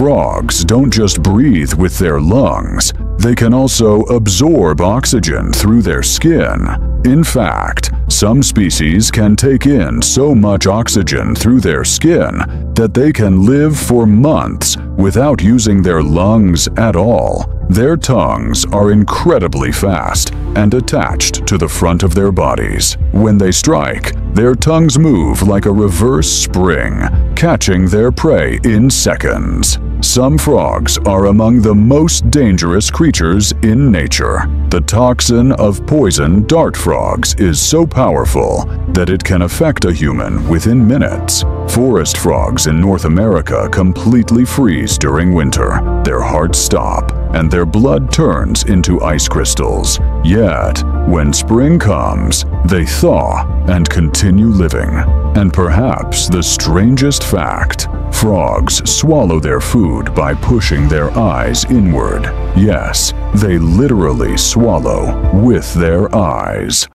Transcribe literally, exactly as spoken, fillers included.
Frogs don't just breathe with their lungs, they can also absorb oxygen through their skin. In fact, some species can take in so much oxygen through their skin that they can live for months without using their lungs at all. Their tongues are incredibly fast and attached to the front of their bodies. When they strike, their tongues move like a reverse spring, catching their prey in seconds. Some frogs are among the most dangerous creatures in nature. The toxin of poison dart frogs is so powerful that it can affect a human within minutes. Forest frogs in North America completely freeze during winter. Their hearts stop, and their blood turns into ice crystals. Yet, when spring comes, they thaw and continue living. And perhaps the strangest fact, frogs swallow their food by pushing their eyes inward. Yes, they literally swallow with their eyes.